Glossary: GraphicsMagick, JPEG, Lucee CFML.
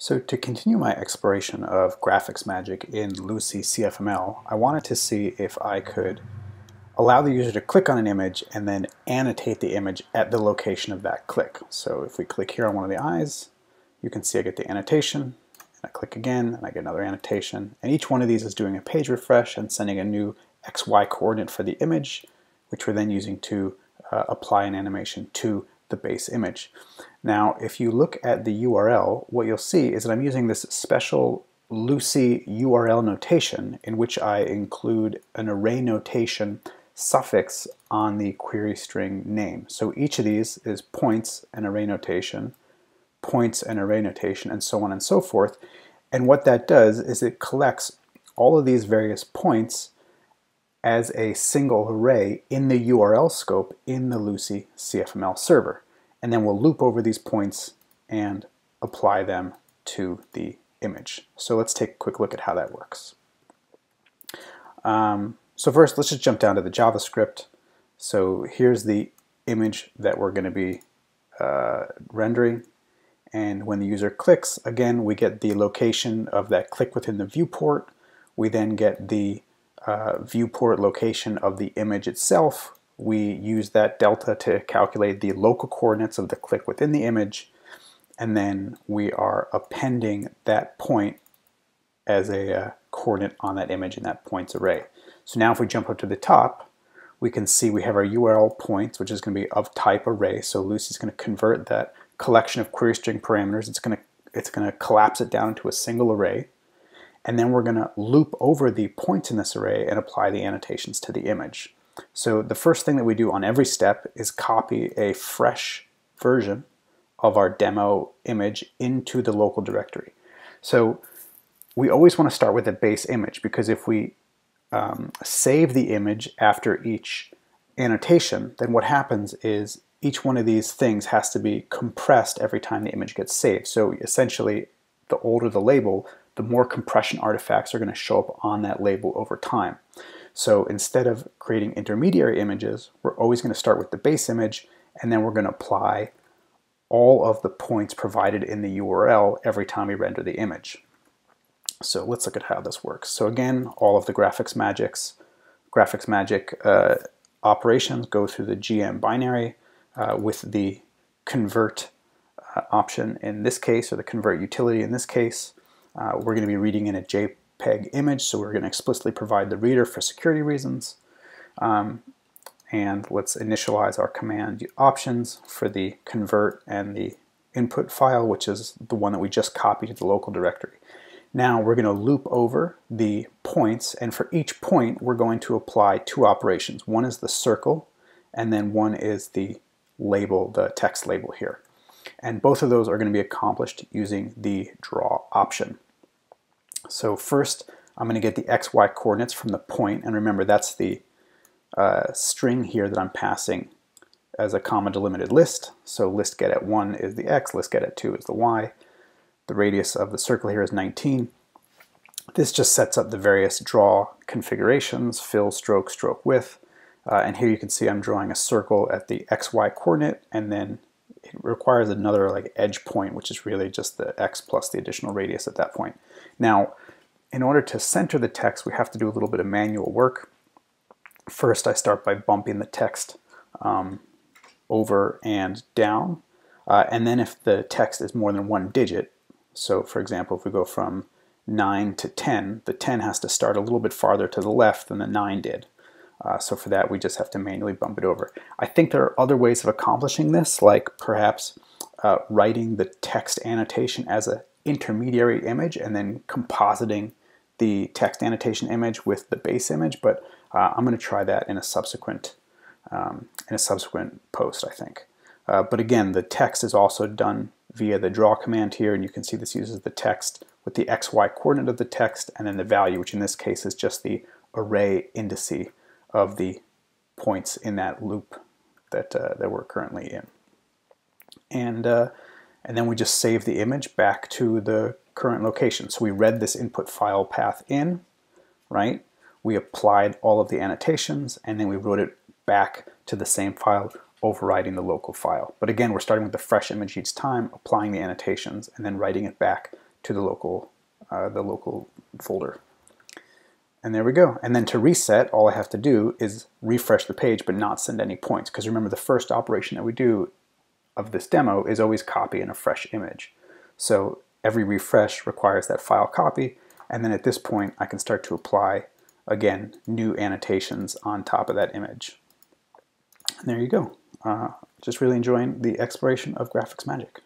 So to continue my exploration of GraphicsMagick in Lucee CFML, I wanted to see if I could allow the user to click on an image and then annotate the image at the location of that click. So if we click here on one of the eyes, you can see I get the annotation, and I click again and I get another annotation. And each one of these is doing a page refresh and sending a new XY coordinate for the image, which we're then using to apply an animation to the base image. Now, if you look at the URL, what you'll see is that I'm using this special Lucee URL notation in which I include an array notation suffix on the query string name. So each of these is points and array notation, points and array notation, and so on and so forth. And what that does is it collects all of these various points as a single array in the URL scope in the Lucee CFML server. And then we'll loop over these points and apply them to the image. So let's take a quick look at how that works. So first, let's just jump down to the JavaScript. So here's the image that we're going to be rendering. And when the user clicks, again, we get the location of that click within the viewport. We then get the viewport location of the image itself. We use that delta to calculate the local coordinates of the click within the image, and then we are appending that point as a coordinate on that image in that points array. So now if we jump up to the top, we can see we have our URL points, which is going to be of type array. So Lucee's going to convert that collection of query string parameters. It's going to collapse it down into a single array. And then we're going to loop over the points in this array and apply the annotations to the image. So the first thing that we do on every step is copy a fresh version of our demo image into the local directory. So we always want to start with the base image, because if we save the image after each annotation, then what happens is each one of these things has to be compressed every time the image gets saved. So essentially, the older the label, the more compression artifacts are going to show up on that label over time. So instead of creating intermediary images, we're always going to start with the base image, and then we're going to apply all of the points provided in the URL every time we render the image. So let's look at how this works. So again, all of the GraphicsMagick operations go through the GM binary with the convert option in this case, or the convert utility in this case. We're going to be reading in a JPEG image, so we're going to explicitly provide the reader for security reasons. And let's initialize our command options for the convert and the input file, which is the one that we just copied to the local directory. Now we're going to loop over the points, and for each point we're going to apply two operations. One is the circle, and then one is the label, the text label here. And both of those are going to be accomplished using the draw option. So first, I'm going to get the XY coordinates from the point, and remember that's the string here that I'm passing as a comma delimited list. So list get at 1 is the X, list get at 2 is the Y. The radius of the circle here is 19. This just sets up the various draw configurations: fill, stroke, stroke width. And here you can see I'm drawing a circle at the XY coordinate, and then it requires another edge point, which is really just the X plus the additional radius at that point. Now, in order to center the text, we have to do a little bit of manual work. First, I start by bumping the text over and down. And then if the text is more than one digit, so for example, if we go from 9 to 10, the 10 has to start a little bit farther to the left than the 9 did. So for that, we just have to manually bump it over. I think there are other ways of accomplishing this, like perhaps writing the text annotation as an intermediary image and then compositing the text annotation image with the base image, but I'm going to try that in a subsequent post, I think. But again, the text is also done via the draw command here, and you can see this uses the text with the XY coordinate of the text and then the value, which in this case is just the array indice of the points in that loop that, that we're currently in. And then we just save the image back to the current location. So we read this input file path in, right? We applied all of the annotations, and then we wrote it back to the same file, overriding the local file. But again, we're starting with the fresh image each time, applying the annotations, and then writing it back to the local folder. And there we go. And then to reset, all I have to do is refresh the page but not send any points, because remember the first operation that we do of this demo is always copy in a fresh image. So every refresh requires that file copy, and then at this point I can start to apply again new annotations on top of that image. And there you go. Just really enjoying the exploration of GraphicsMagick.